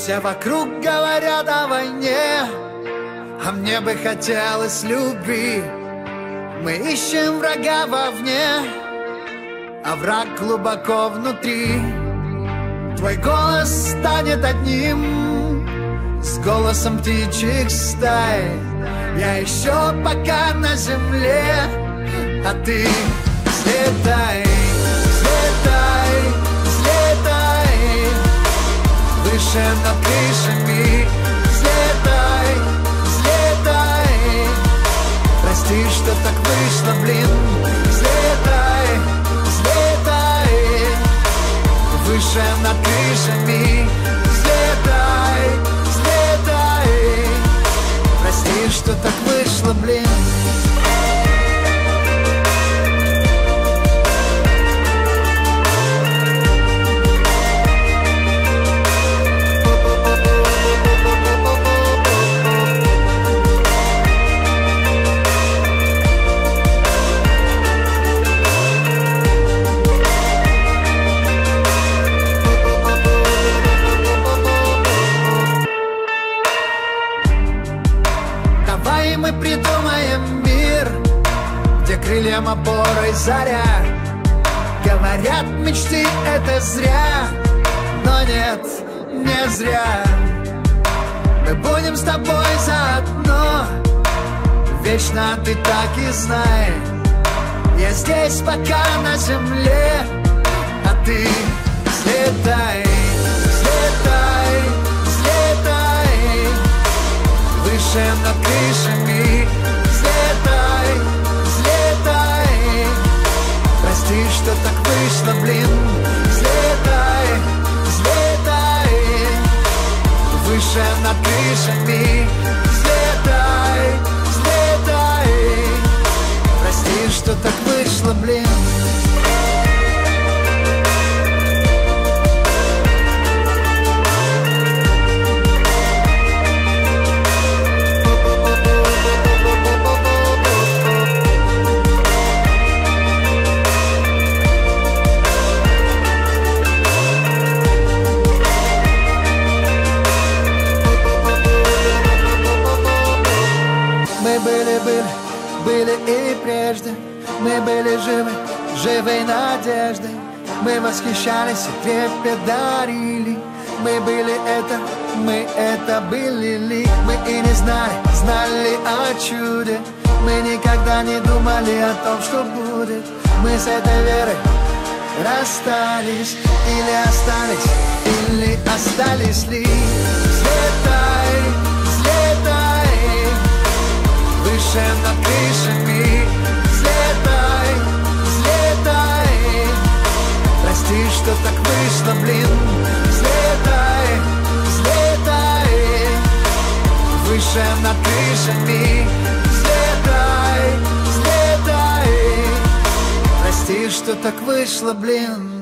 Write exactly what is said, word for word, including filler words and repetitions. Все вокруг говорят о войне, а мне бы хотелось любви. Мы ищем врага вовне, а враг глубоко внутри. Твой голос станет одним с голосом птичьих стай. Я еще пока на земле, а ты взлетай, взлетай, взлетай, выше над крышами. Взлетай, взлетай, прости, что так вышло, блин. Взлетай, взлетай, выше над крышами. Взлетай, взлетай, прости, что так вышло, блин. Мы придумаем мир, где крыльям опорой заря. Говорят, мечты это зря, но нет, не зря. Мы будем с тобой заодно, вечно ты так и знай. Я здесь пока на земле, а ты взлетай, взлетай, взлетай, выше над крышами. Взлетай, взлетай, прости, что так вышло, блин. Взлетай, взлетай, выше над крышами. Взлетай, взлетай, прости, что так вышло, блин. Были и прежде, мы были живы, живой надеждой. Мы восхищались и трепетали. Мы были это, мы это были ли. Мы и не знали, знали о чуде. Мы никогда не думали о том, что будет. Мы с этой верой расстались. Или остались, или остались ли. Взлетай, взлетай, выше над крышами. Взлетай, взлетай, прости, что так вышло, блин. Взлетай, взлетай, выше над крышами. Взлетай, взлетай, прости, что так вышло, блин.